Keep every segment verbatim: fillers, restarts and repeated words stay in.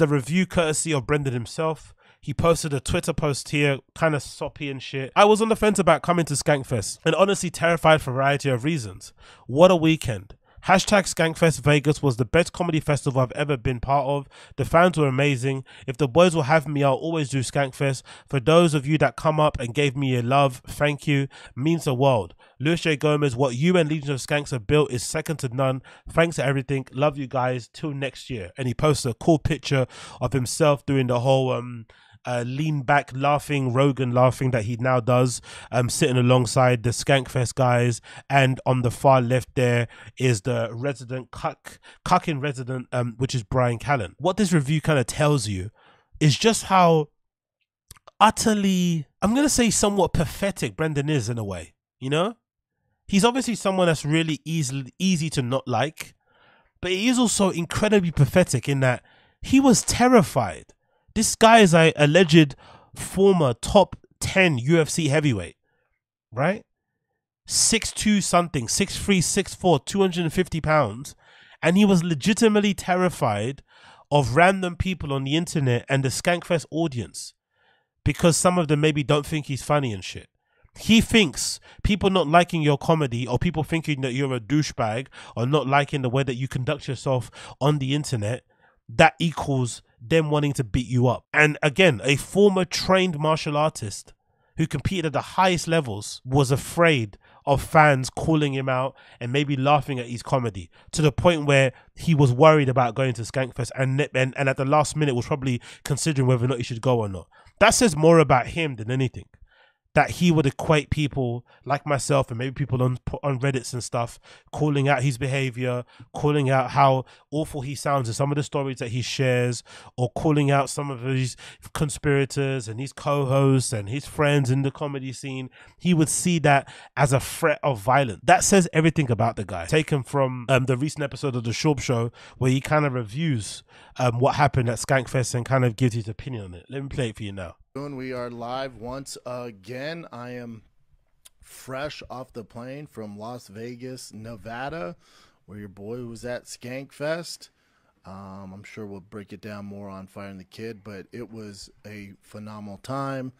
the review courtesy of Brendan himself. He posted a Twitter post here, kind of soppy and shit. I was on the fence about coming to Skankfest and honestly terrified for a variety of reasons. What a weekend. Hashtag Skankfest Vegas was the best comedy festival I've ever been part of. The fans were amazing. If the boys will have me, I'll always do Skankfest. For those of you that come up and gave me your love, thank you. Means the world. Luis J. Gomez, what you and Legion of Skanks have built is second to none. Thanks for everything. Love you guys. Till next year. And he posted a cool picture of himself doing the whole um Uh, lean back laughing Rogan laughing that he now does, um, sitting alongside the Skankfest guys, and on the far left there is the resident cuck cuck in resident, um, which is Brian Callan. What this review kind of tells you is just how utterly, I'm gonna say somewhat pathetic Brendan is in a way, you know? He's obviously someone that's really easy, easy to not like, but he is also incredibly pathetic in that he was terrified. This guy is an alleged former top ten U F C heavyweight, right? six two something, six three, six four, two hundred fifty pounds. And he was legitimately terrified of random people on the internet and the Skankfest audience because some of them maybe don't think he's funny and shit. He thinks people not liking your comedy or people thinking that you're a douchebag or not liking the way that you conduct yourself on the internet, that equals them wanting to beat you up. And again, a former trained martial artist who competed at the highest levels was afraid of fans calling him out and maybe laughing at his comedy, to the point where he was worried about going to Skankfest and, and, and at the last minute was probably considering whether or not he should go or not. That says more about him than anything, that he would equate people like myself and maybe people on on Reddits and stuff calling out his behavior, calling out how awful he sounds in some of the stories that he shares, or calling out some of his conspirators and his co-hosts and his friends in the comedy scene. He would see that as a threat of violence. That says everything about the guy. Taken from um, the recent episode of The Shop Show where he kind of reviews um, what happened at Skankfest and kind of gives his opinion on it. Let me play it for you now. We are live once again. I am fresh off the plane from Las Vegas, Nevada, where your boy was at Skankfest. Um, I'm sure we'll break it down more on Fire and the Kid, but it was a phenomenal time.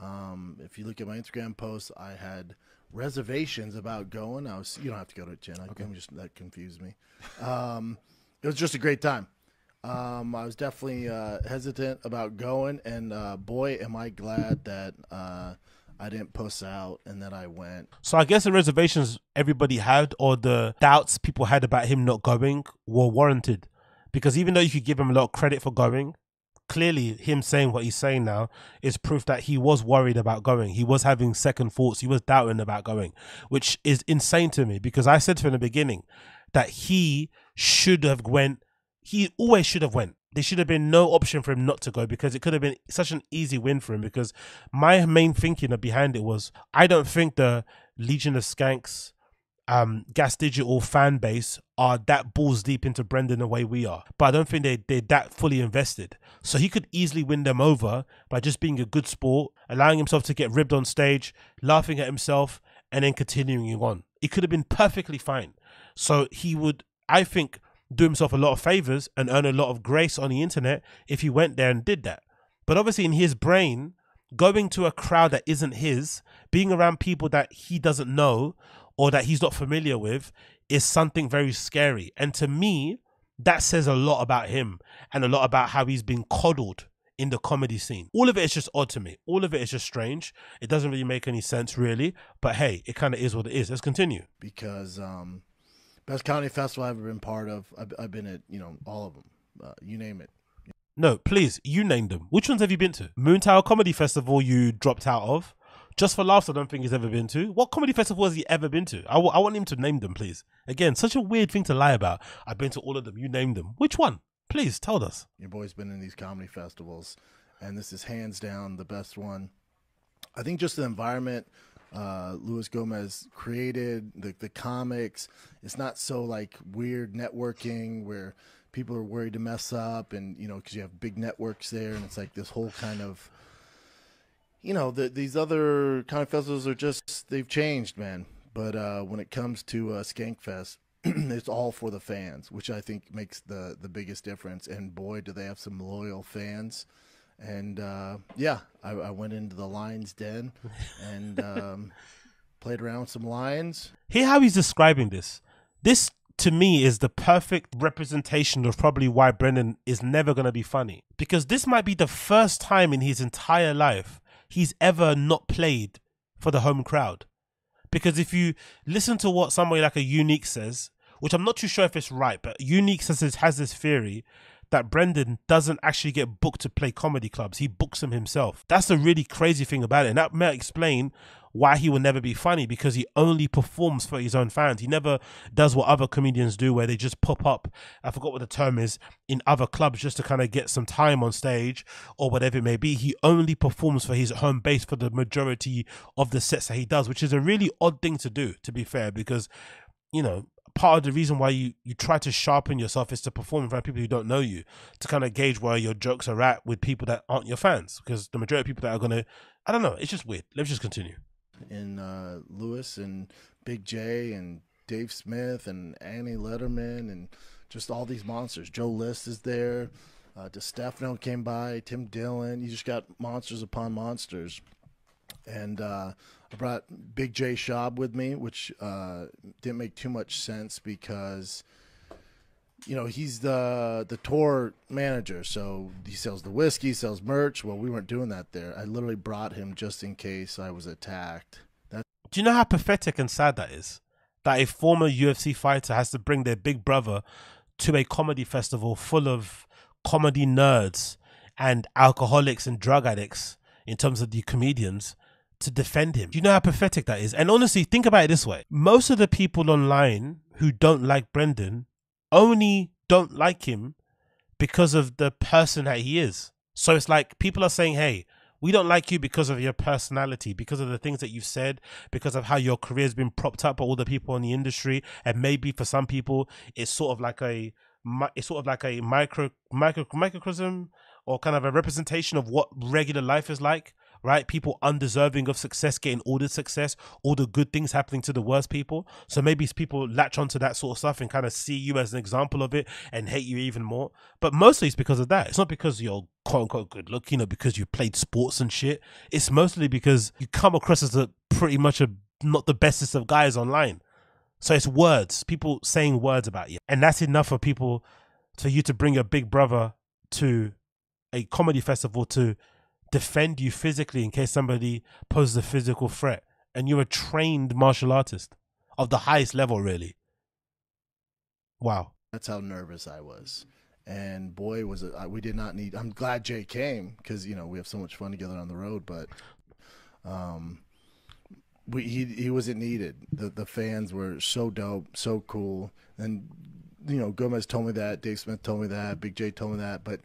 Um, if you look at my Instagram posts, I had reservations about going. I was, you don't have to go to it, Jen. Okay. Just, that confused me. Um, it was just a great time. Um, I was definitely uh, hesitant about going, and uh, boy, am I glad that uh, I didn't post out and that I went. So I guess the reservations everybody had, or the doubts people had about him not going, were warranted, because even though you could give him a lot of credit for going, clearly him saying what he's saying now is proof that he was worried about going. He was having second thoughts. He was doubting about going, which is insane to me, because I said from the beginning that he should have went. He always should have went. There should have been no option for him not to go, because it could have been such an easy win for him. Because my main thinking behind it was, I don't think the Legion of Skanks, um, Gas Digital fan base are that balls deep into Brendan the way we are. But I don't think they, they're that fully invested. So he could easily win them over by just being a good sport, allowing himself to get ribbed on stage, laughing at himself, and then continuing on. It could have been perfectly fine. So he would, I think, do himself a lot of favors and earn a lot of grace on the internet if he went there and did that. But obviously in his brain, going to a crowd that isn't his, being around people that he doesn't know or that he's not familiar with, is something very scary. And to me, that says a lot about him and a lot about how he's been coddled in the comedy scene. All of it is just odd to me. All of it is just strange. It doesn't really make any sense, really. But hey, it kind of is what it is. Let's continue. Because um best comedy festival I've ever been part of. I've, I've been at, you know, all of them. Uh, you name it. No, please, you name them. Which ones have you been to? Moontower Comedy Festival you dropped out of. Just for Laughs I don't think he's ever been to. What comedy festival has he ever been to? I, w I want him to name them, please. Again, such a weird thing to lie about. I've been to all of them. You name them. Which one? Please, tell us. Your boy's been in these comedy festivals, and this is hands down the best one. I think just the environment uh Luis Gomez created, the, the comics, it's not so like weird networking where people are worried to mess up, and you know, because you have big networks there, and it's like this whole kind of, you know, the, these other kind of festivals are just, they've changed, man. But uh when it comes to uh Skankfest, it's all for the fans, which I think makes the the biggest difference. And boy, do they have some loyal fans. And uh, yeah, I, I went into the lion's den and um, played around with some lions. Hear how he's describing this. This, to me, is the perfect representation of probably why Brennan is never going to be funny. Because this might be the first time in his entire life he's ever not played for the home crowd. Because if you listen to what somebody like a Unique says, which I'm not too sure if it's right, but Unique says, has this theory that Brendan doesn't actually get booked to play comedy clubs. He books them himself. That's the really crazy thing about it. And that might explain why he will never be funny, because he only performs for his own fans. He never does what other comedians do where they just pop up, I forgot what the term is, in other clubs just to kind of get some time on stage or whatever it may be. He only performs for his home base for the majority of the sets that he does, which is a really odd thing to do, to be fair, because, you know, part of the reason why you, you try to sharpen yourself is to perform in front of people who don't know you, to kind of gauge where your jokes are at with people that aren't your fans, because the majority of people that are going to, I don't know, it's just weird. Let's just continue. And uh, Lewis and Big J and Dave Smith and Annie Letterman and just all these monsters. Joe List is there. Uh, DeStefano came by. Tim Dillon. You just got monsters upon monsters. And uh, I brought Big J. Schaub with me, which uh, didn't make too much sense because, you know, he's the the tour manager. So he sells the whiskey, sells merch. Well, we weren't doing that there. I literally brought him just in case I was attacked. That's Do you know how pathetic and sad that is? That a former U F C fighter has to bring their big brother to a comedy festival full of comedy nerds and alcoholics and drug addicts in terms of the comedians to defend him. Do you know how pathetic that is? And honestly, think about it this way. Most of the people online who don't like Brendan only don't like him because of the person that he is. So it's like people are saying, hey, we don't like you because of your personality, because of the things that you've said, because of how your career's been propped up by all the people in the industry. And maybe for some people, it's sort of like a, it's sort of like a micro, micro, microcosm or kind of a representation of what regular life is like, right? People undeserving of success getting all the success, all the good things happening to the worst people. So maybe people latch onto that sort of stuff and kind of see you as an example of it and hate you even more. But mostly it's because of that. It's not because you're quote unquote good looking or because you played sports and shit. It's mostly because you come across as a pretty much a, not the bestest of guys online. So it's words, people saying words about you. And that's enough for people, for you to bring your big brother to a comedy festival to defend you physically in case somebody poses a physical threat. And you're a trained martial artist of the highest level, really. Wow. That's how nervous I was. And boy, was it, I, we did not need, I'm glad Jay came because, you know, we have so much fun together on the road, but um, we, he, he wasn't needed. The, the fans were so dope, so cool. And, you know, Gomez told me that, Dave Smith told me that, Big J told me that, but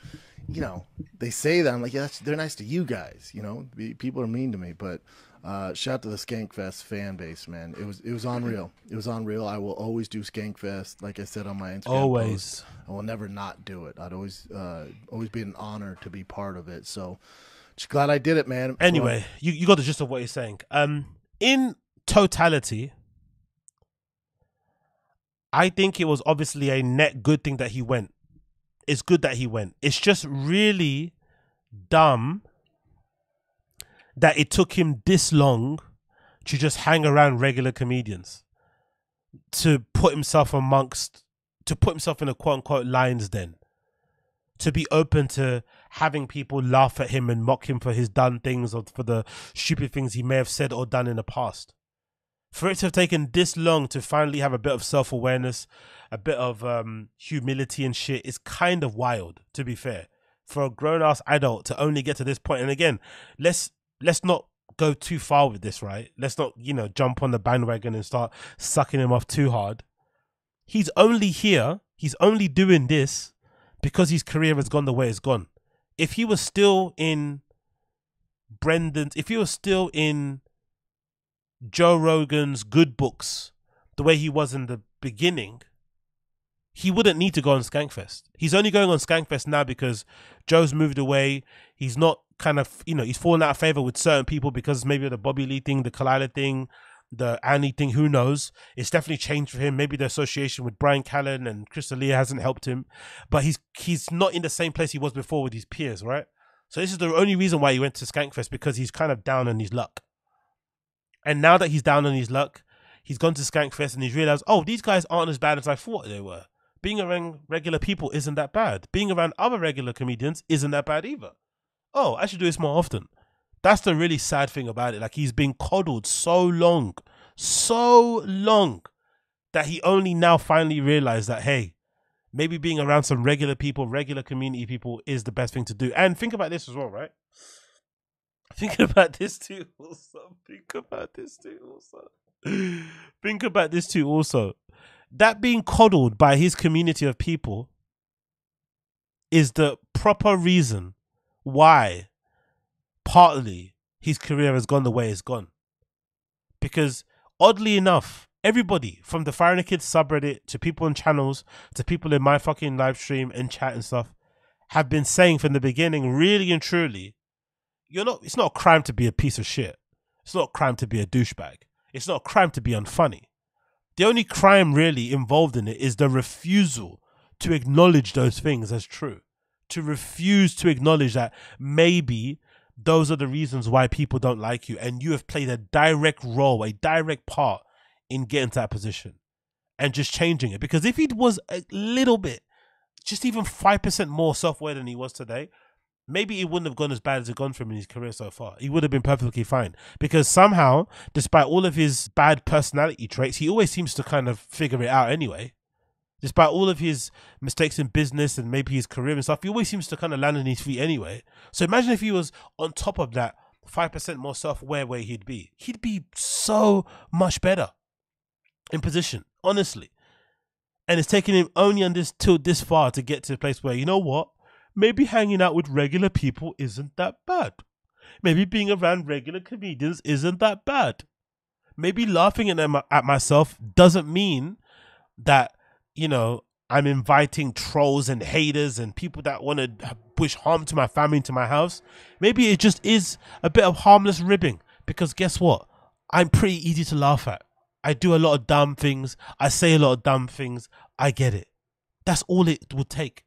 you know, they say that. I'm like, yeah, that's, they're nice to you guys. You know, people are mean to me, but uh, shout out to the Skankfest fan base, man. It was it was unreal. It was unreal. I will always do Skankfest, like I said on my Instagram always. Post. I will never not do it. I'd always uh, always be an honor to be part of it. So just glad I did it, man. Anyway, well, you you got the gist of what you're saying. Um, in totality, I think it was obviously a net good thing that he went. It's good that he went. It's just really dumb that it took him this long to just hang around regular comedians, to put himself amongst, to put himself in a quote unquote lion's den, to be open to having people laugh at him and mock him for his done things or for the stupid things he may have said or done in the past. For it to have taken this long to finally have a bit of self-awareness, a bit of um, humility and shit is kind of wild, to be fair. For a grown-ass adult to only get to this point. And again, let's let's not go too far with this, right? Let's not, you know, jump on the bandwagon and start sucking him off too hard. He's only here. He's only doing this because his career has gone the way it's gone. If he was still in Brendan's... If he was still in... Joe Rogan's good books the way he was in the beginning, he wouldn't need to go on Skankfest. He's only going on Skankfest now because Joe's moved away. He's not kind of, you know, he's fallen out of favor with certain people because maybe of the Bobby Lee thing, the Kalila thing, the Annie thing, who knows? It's definitely changed for him. Maybe the association with Brian Callan and Chris D'Elia hasn't helped him, but he's he's not in the same place he was before with his peers, right? So this is the only reason why he went to Skankfest, because he's kind of down on his luck. And now that he's down on his luck, he's gone to Skankfest and he's realized, oh, these guys aren't as bad as I thought they were. Being around regular people isn't that bad. Being around other regular comedians isn't that bad either. Oh, I should do this more often. That's the really sad thing about it. Like, he's been coddled so long, so long, that he only now finally realized that, hey, maybe being around some regular people, regular community people is the best thing to do. And think about this as well, right? Think about this too also. Think about this too also. Think about this too also. That being coddled by his community of people is the proper reason why partly his career has gone the way it's gone. Because oddly enough, everybody from the Fire and the Kid subreddit to people on channels to people in my fucking live stream and chat and stuff have been saying from the beginning, really and truly, you're not, it's not a crime to be a piece of shit. It's not a crime to be a douchebag. It's not a crime to be unfunny. The only crime really involved in it is the refusal to acknowledge those things as true. To refuse to acknowledge that maybe those are the reasons why people don't like you, and you have played a direct role, a direct part in getting to that position and just changing it. Because if he was a little bit, just even five percent more self-aware than he was today, maybe it wouldn't have gone as bad as it gone for him in his career so far. He would have been perfectly fine. Because somehow, despite all of his bad personality traits, he always seems to kind of figure it out anyway. Despite all of his mistakes in business and maybe his career and stuff, he always seems to kind of land on his feet anyway. So imagine if he was on top of that five percent more self-aware where he'd be. He'd be so much better in position, honestly. And it's taken him only on this, till this far to get to a place where, you know what? Maybe hanging out with regular people isn't that bad. Maybe being around regular comedians isn't that bad. Maybe laughing at, my, at myself doesn't mean that, you know, I'm inviting trolls and haters and people that want to wish harm to my family and to my house. Maybe it just is a bit of harmless ribbing, because guess what? I'm pretty easy to laugh at. I do a lot of dumb things. I say a lot of dumb things. I get it. That's all it will take.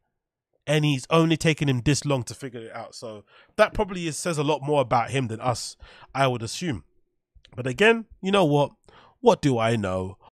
And he's only taken him this long to figure it out. So that probably is, says a lot more about him than us, I would assume. But again, you know what? What do I know?